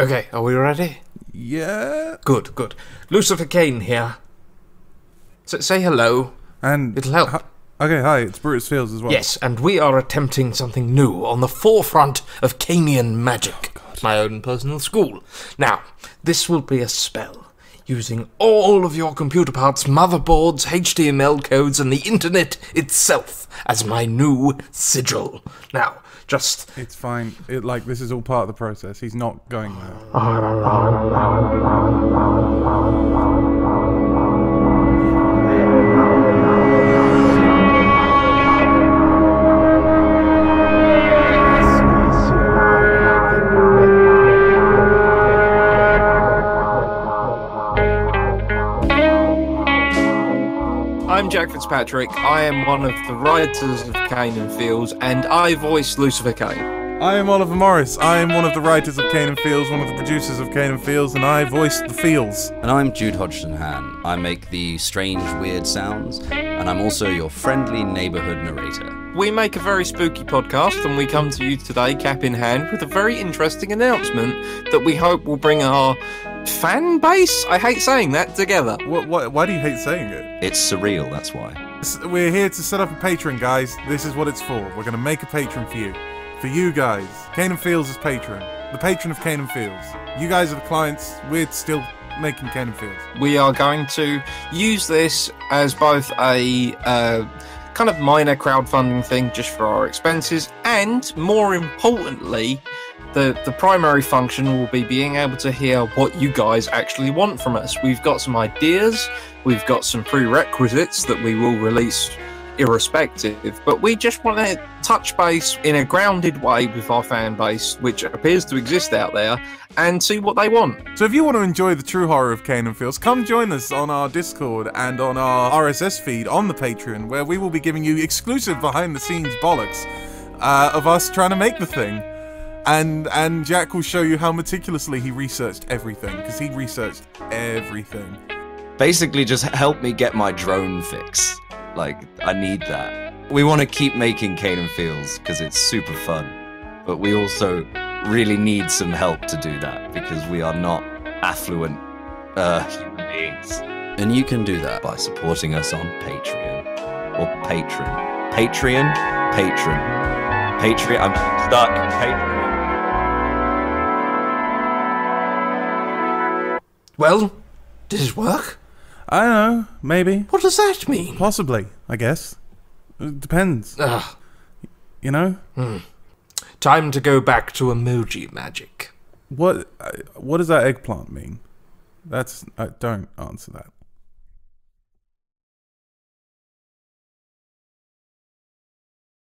Okay, are we ready? Yeah. Good, good. Lucifer Kane here. Say hello. And it'll help. Okay, hi, it's Brutus Fields as well. Yes, and we are attempting something new on the forefront of Kanean magic. Oh, my own personal school. Now, this will be a spell. Using all of your computer parts, motherboards, HTML codes, and the internet itself as my new sigil. Now, just... It's fine. This is all part of the process. He's not going there. I'm Jack Fitzpatrick, I am one of the writers of Kane and Feels, and I voice Lucifer Kane. I am Oliver Morris, I am one of the writers of Kane and Feels, one of the producers of Kane and Feels, and I voice the Feels. And I'm Jude Hodgson-Han, I make the strange, weird sounds, and I'm also your friendly neighbourhood narrator. We make a very spooky podcast, and we come to you today, cap in hand, with a very interesting announcement that we hope will bring our... fan base? I hate saying that together. Why do you hate saying it? It's surreal, that's why. We're here to set up a Patreon, guys. This is what it's for. We're going to make a Patreon for you. For you guys. Kane and Feels is Patreon. The patron of Kane and Feels. You guys are the clients. We're still making Kane and Feels. We are going to use this as both a kind of minor crowdfunding thing just for our expenses, and more importantly... The primary function will be being able to hear what you guys actually want from us. We've got some ideas, we've got some prerequisites that we will release irrespective, but we just want to touch base in a grounded way with our fan base, which appears to exist out there, and see what they want. So if you want to enjoy the true horror of Kane and Feels, come join us on our Discord and on our RSS feed on the Patreon, where we will be giving you exclusive behind-the-scenes bollocks of us trying to make the thing. And Jack will show you how meticulously he researched everything, because he researched everything. Basically, just help me get my drone fix. Like, I need that. We want to keep making Kane and Feels, because it's super fun. But we also really need some help to do that, because we are not affluent human beings. And you can do that by supporting us on Patreon. Or Patreon. Patreon? Patreon. Patreon. I'm stuck. Patreon. Well, did it work? I don't know, maybe. What does that mean? Possibly, I guess. It depends. Ugh. You know? Mm. Time to go back to emoji magic. What does that eggplant mean? Don't answer that.